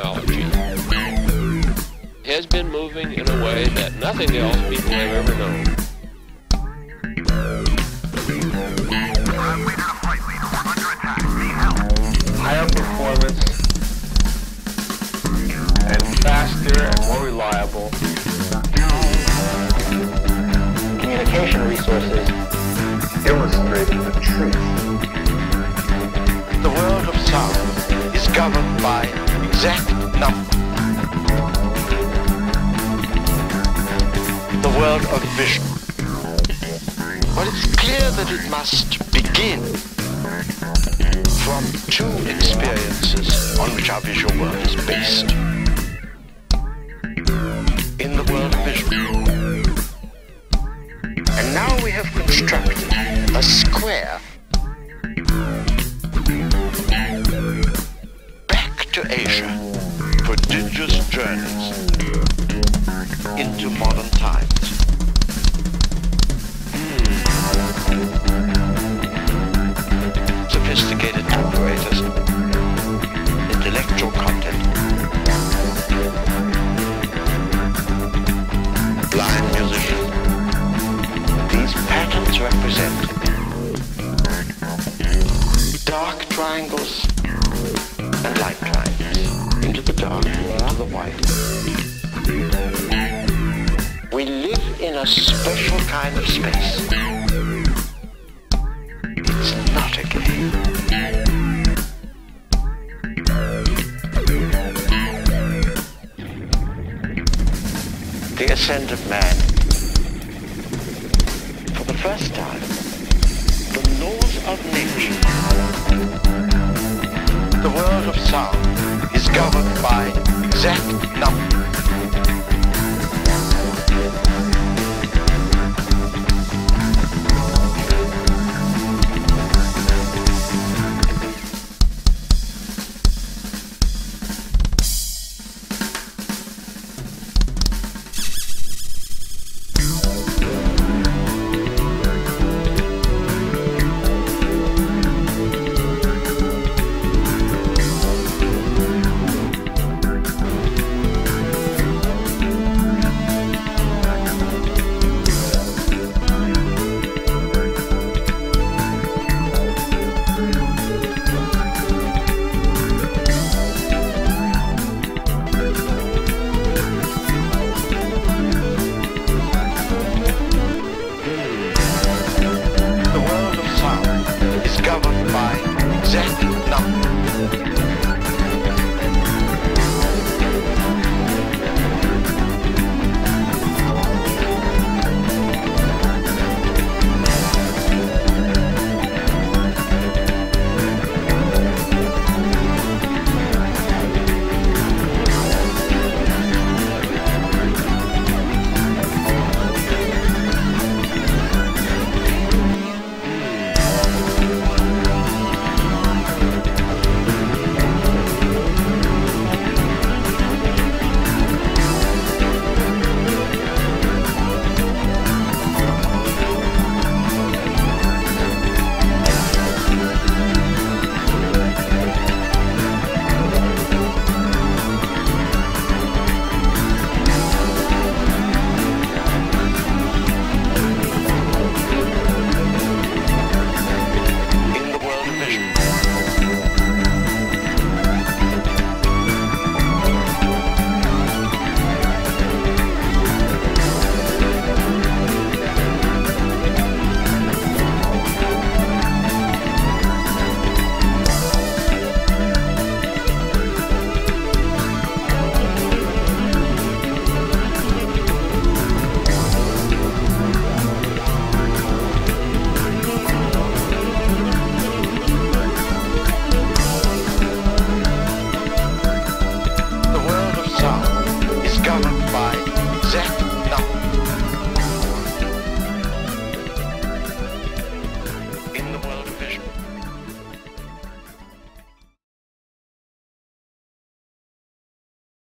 technology has been moving in a way that nothing else people have ever known. Higher performance and faster and more reliable communication resources illustrate the truth. The world of sound is governed by exact number. The world of vision. But it's clear that it must begin from two experiences on which our visual world is based. In the world of vision. And now we have constructed a square back to Asia, prodigious journeys into modern times. Sophisticated operators, intellectual content, blind musicians. These patterns represent dark triangles and light triangles, into the dark, into the white. We live in a special kind of space. The ascent of man. For the first time, the laws of nature. The world of sound is governed by exact numbers.